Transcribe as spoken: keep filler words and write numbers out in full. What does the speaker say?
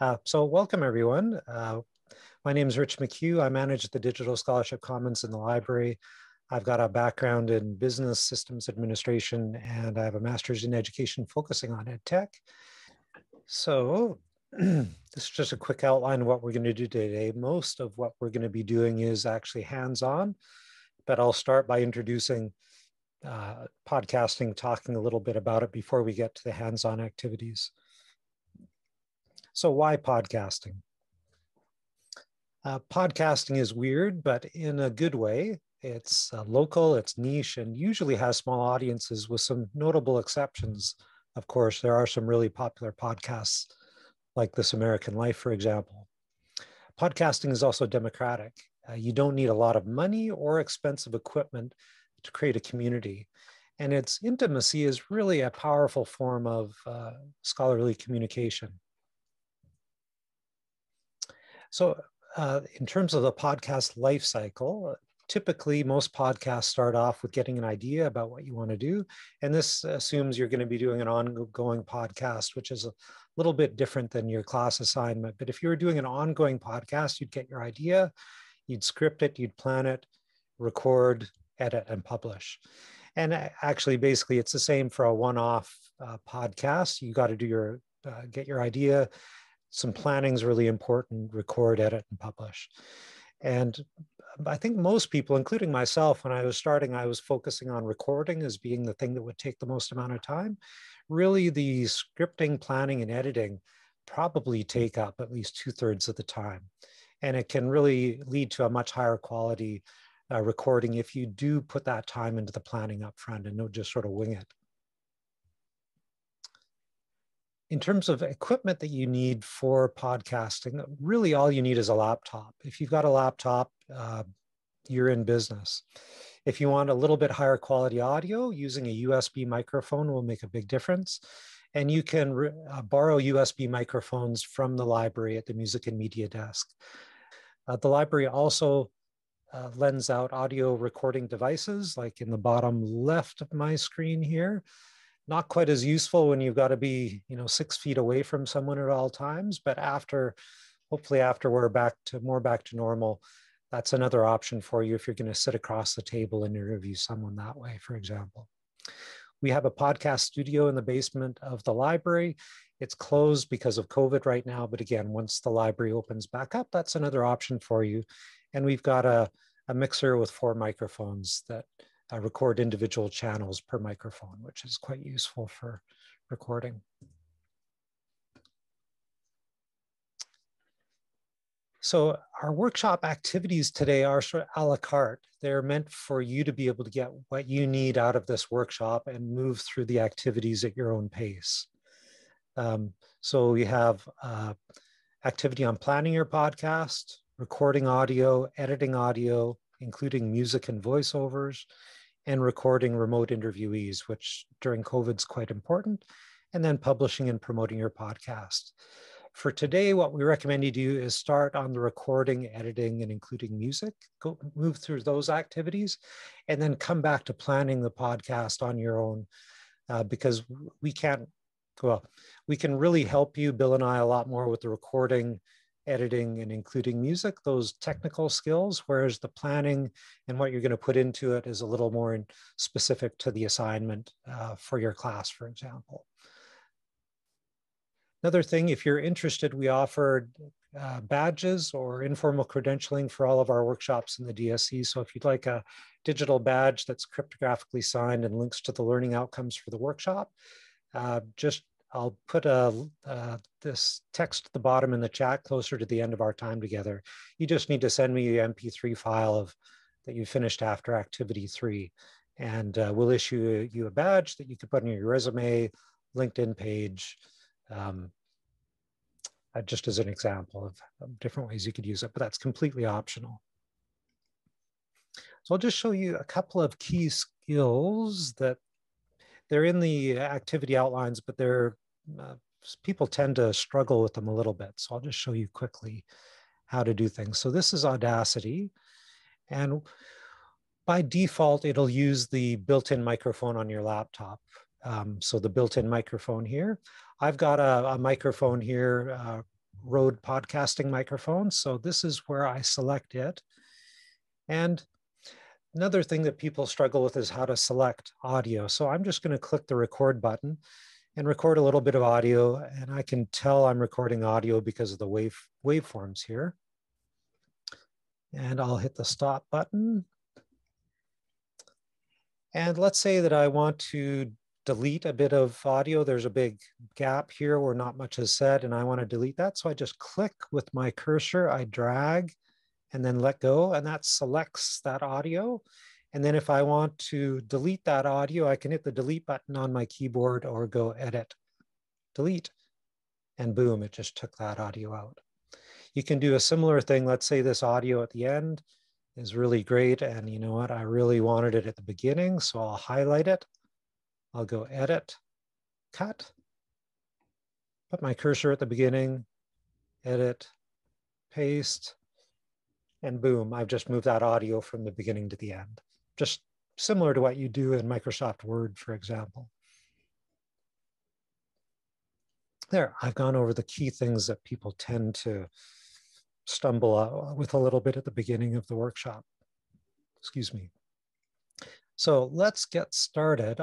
Uh, so welcome everyone. Uh, my name is Rich McCue. I manage the Digital Scholarship Commons in the library. I've got a background in business systems administration, and I have a master's in education focusing on ed tech. So this is just a quick outline of what we're going to do today. Most of what we're going to be doing is actually hands-on, but I'll start by introducing uh, podcasting, talking a little bit about it before we get to the hands-on activities. So why podcasting? Uh, podcasting is weird, but in a good way. It's uh, local, it's niche, and usually has small audiences with some notable exceptions. Of course, there are some really popular podcasts like This American Life, for example. Podcasting is also democratic. Uh, you don't need a lot of money or expensive equipment to create a community. And its intimacy is really a powerful form of uh, scholarly communication. So uh, in terms of the podcast life cycle, typically most podcasts start off with getting an idea about what you want to do. And this assumes you're going to be doing an ongoing podcast, which is a little bit different than your class assignment. But if you were doing an ongoing podcast, you'd get your idea, you'd script it, you'd plan it, record, edit, and publish. And actually, basically, it's the same for a one-off uh, podcast. You got to do your, uh, get your idea. Some planning is really important, record, edit, and publish. And I think most people, including myself, when I was starting, I was focusing on recording as being the thing that would take the most amount of time. Really, the scripting, planning, and editing probably take up at least two-thirds of the time. And it can really lead to a much higher quality uh, recording if you do put that time into the planning up front and don't just sort of wing it. In terms of equipment that you need for podcasting, really all you need is a laptop. If you've got a laptop, uh, you're in business. If you want a little bit higher quality audio, using a U S B microphone will make a big difference. And you can uh, borrow U S B microphones from the library at the Music and Media Desk. Uh, the library also uh, lends out audio recording devices, like in the bottom left of my screen here. Not quite as useful when you've got to be, you know, six feet away from someone at all times, but after, hopefully after we're back to more back to normal, that's another option for you if you're going to sit across the table and interview someone that way, for example. We have a podcast studio in the basement of the library. It's closed because of COVID right now, but again, once the library opens back up, that's another option for you. And we've got a, a mixer with four microphones that Uh, record individual channels per microphone, which is quite useful for recording. So our workshop activities today are sort of a la carte. They're meant for you to be able to get what you need out of this workshop and move through the activities at your own pace. Um, so we have uh, activity on planning your podcast, recording audio, editing audio, including music and voiceovers, and recording remote interviewees, which during COVID is quite important, and then publishing and promoting your podcast. For today, what we recommend you do is start on the recording, editing, and including music, go move through those activities, and then come back to planning the podcast on your own, uh, because we can't, well, we can really help you, Bill and I, a lot more with the recording, editing, and including music, those technical skills, whereas the planning and what you're going to put into it is a little more specific to the assignment uh, for your class, for example. Another thing, if you're interested, we offered uh, badges or informal credentialing for all of our workshops in the D S C. So if you'd like a digital badge that's cryptographically signed and links to the learning outcomes for the workshop, uh, just I'll put a, uh, this text at the bottom in the chat closer to the end of our time together. You just need to send me your M P three file of that you finished after activity three, and uh, we'll issue you a badge that you can put on your resume, LinkedIn page, um, uh, just as an example of, of different ways you could use it, but that's completely optional. So I'll just show you a couple of key skills that they're in the activity outlines, but they're Uh, people tend to struggle with them a little bit. So I'll just show you quickly how to do things. So this is Audacity. And by default, it'll use the built-in microphone on your laptop. Um, so the built-in microphone here. I've got a, a microphone here, uh, Rode podcasting microphone. So this is where I select it. And another thing that people struggle with is how to select audio. So I'm just going to click the record button and record a little bit of audio. And I can tell I'm recording audio because of the wave waveforms here. And I'll hit the stop button. And let's say that I want to delete a bit of audio. There's a big gap here where not much is said, and I want to delete that. So I just click with my cursor, I drag, and then let go, and that selects that audio. And then if I want to delete that audio, I can hit the delete button on my keyboard or go edit, delete, and boom, it just took that audio out. You can do a similar thing. Let's say this audio at the end is really great, and you know what? I really wanted it at the beginning, so I'll highlight it. I'll go edit, cut, put my cursor at the beginning, edit, paste, and boom, I've just moved that audio from the beginning to the end. Just similar to what you do in Microsoft Word, for example. There, I've gone over the key things that people tend to stumble with a little bit at the beginning of the workshop. Excuse me. So let's get started.